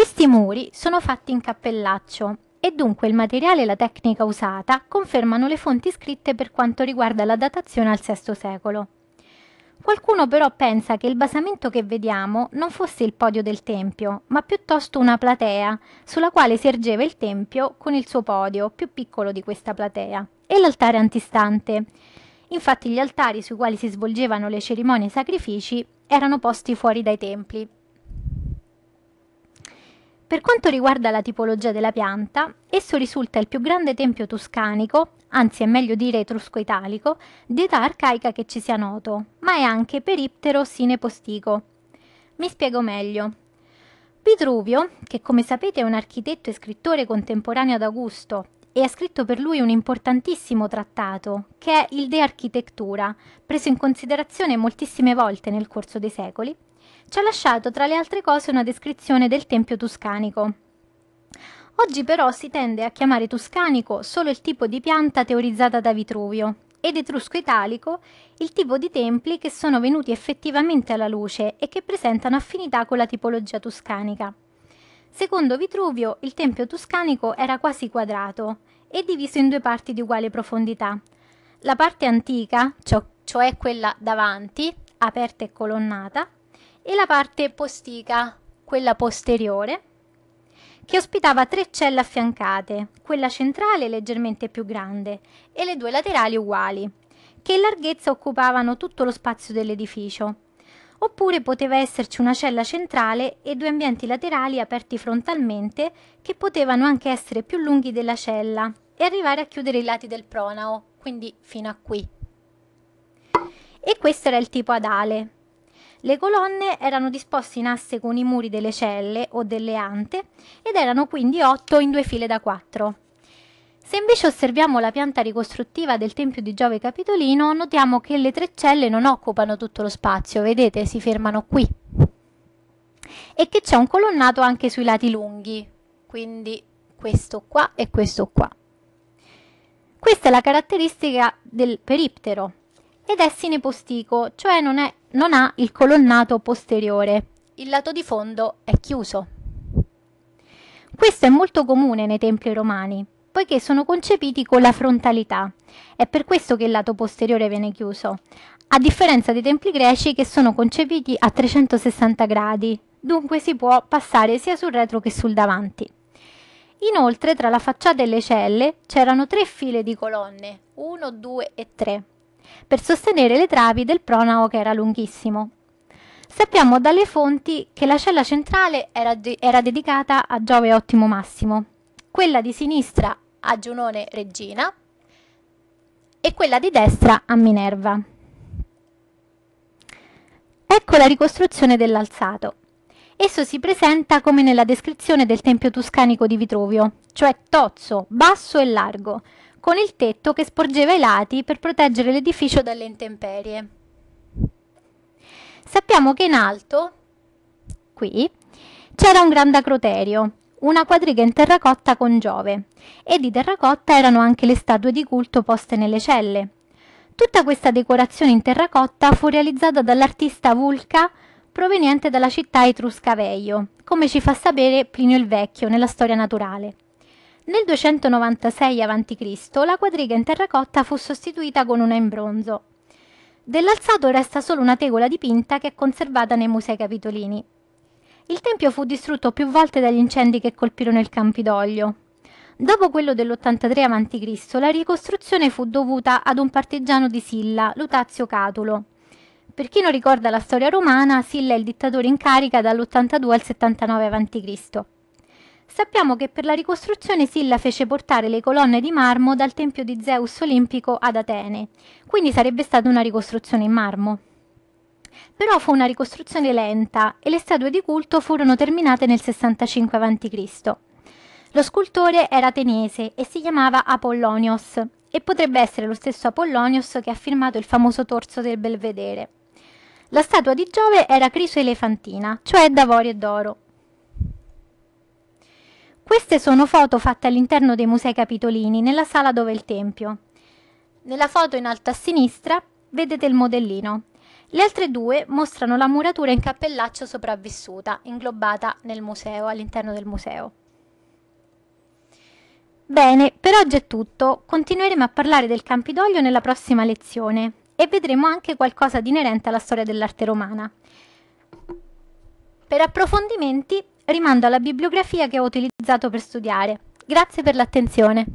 Questi muri sono fatti in cappellaccio e dunque il materiale e la tecnica usata confermano le fonti scritte per quanto riguarda la datazione al VI secolo. Qualcuno però pensa che il basamento che vediamo non fosse il podio del tempio, ma piuttosto una platea sulla quale si ergeva il tempio con il suo podio, più piccolo di questa platea, e l'altare antistante. Infatti gli altari sui quali si svolgevano le cerimonie e i sacrifici erano posti fuori dai templi. Per quanto riguarda la tipologia della pianta, esso risulta il più grande tempio toscanico, anzi è meglio dire etrusco-italico, di età arcaica che ci sia noto, ma è anche periptero sine postico. Mi spiego meglio. Vitruvio, che come sapete è un architetto e scrittore contemporaneo ad Augusto, e ha scritto per lui un importantissimo trattato, che è il De Architettura, preso in considerazione moltissime volte nel corso dei secoli, ci ha lasciato tra le altre cose una descrizione del Tempio Tuscanico. Oggi però si tende a chiamare Tuscanico solo il tipo di pianta teorizzata da Vitruvio ed etrusco-italico il tipo di templi che sono venuti effettivamente alla luce e che presentano affinità con la tipologia tuscanica. Secondo Vitruvio il Tempio Tuscanico era quasi quadrato e diviso in due parti di uguale profondità. La parte antica, cioè quella davanti, aperta e colonnata, e la parte postica, quella posteriore, che ospitava tre celle affiancate, quella centrale leggermente più grande e le due laterali uguali, che in larghezza occupavano tutto lo spazio dell'edificio. Oppure poteva esserci una cella centrale e due ambienti laterali aperti frontalmente che potevano anche essere più lunghi della cella e arrivare a chiudere i lati del pronao, quindi fino a qui. E questo era il tipo adale. Le colonne erano disposte in asse con i muri delle celle o delle ante ed erano quindi 8 in due file da 4. Se invece osserviamo la pianta ricostruttiva del Tempio di Giove Capitolino, notiamo che le tre celle non occupano tutto lo spazio, vedete, si fermano qui. E che c'è un colonnato anche sui lati lunghi, quindi questo qua e questo qua. Questa è la caratteristica del periptero ed è sinepostico, cioè non ha il colonnato posteriore, il lato di fondo è chiuso. Questo è molto comune nei templi romani, poiché sono concepiti con la frontalità, è per questo che il lato posteriore viene chiuso, a differenza dei templi greci che sono concepiti a 360 gradi, dunque si può passare sia sul retro che sul davanti. Inoltre tra la facciata e le celle c'erano tre file di colonne, 1, 2 e 3. Per sostenere le travi del pronao che era lunghissimo. Sappiamo dalle fonti che la cella centrale era dedicata a Giove Ottimo Massimo, quella di sinistra a Giunone Regina e quella di destra a Minerva. Ecco la ricostruzione dell'alzato. Esso si presenta come nella descrizione del Tempio Tuscanico di Vitruvio, cioè tozzo, basso e largo, con il tetto che sporgeva i lati per proteggere l'edificio dalle intemperie. Sappiamo che in alto, qui, c'era un grande acroterio, una quadriga in terracotta con Giove, e di terracotta erano anche le statue di culto poste nelle celle. Tutta questa decorazione in terracotta fu realizzata dall'artista Vulca, proveniente dalla città etrusca Veio, come ci fa sapere Plinio il Vecchio nella Storia Naturale. Nel 296 a.C. la quadriga in terracotta fu sostituita con una in bronzo. Dell'alzato resta solo una tegola dipinta che è conservata nei Musei Capitolini. Il tempio fu distrutto più volte dagli incendi che colpirono il Campidoglio. Dopo quello dell'83 a.C. la ricostruzione fu dovuta ad un partigiano di Silla, Lutazio Catulo. Per chi non ricorda la storia romana, Silla è il dittatore in carica dall'82 al 79 a.C. Sappiamo che per la ricostruzione Silla fece portare le colonne di marmo dal tempio di Zeus Olimpico ad Atene, quindi sarebbe stata una ricostruzione in marmo. Però fu una ricostruzione lenta e le statue di culto furono terminate nel 65 a.C. Lo scultore era ateniese e si chiamava Apollonios e potrebbe essere lo stesso Apollonios che ha firmato il famoso Torso del Belvedere. La statua di Giove era crisoelefantina, cioè d'avorio e d'oro. Queste sono foto fatte all'interno dei Musei Capitolini, nella sala dove è il tempio. Nella foto in alto a sinistra vedete il modellino. Le altre due mostrano la muratura in cappellaccio sopravvissuta, inglobata nel museo, all'interno del museo. Bene, per oggi è tutto. Continueremo a parlare del Campidoglio nella prossima lezione e vedremo anche qualcosa di inerente alla storia dell'arte romana. Per approfondimenti rimando alla bibliografia che ho utilizzato per studiare. Grazie per l'attenzione.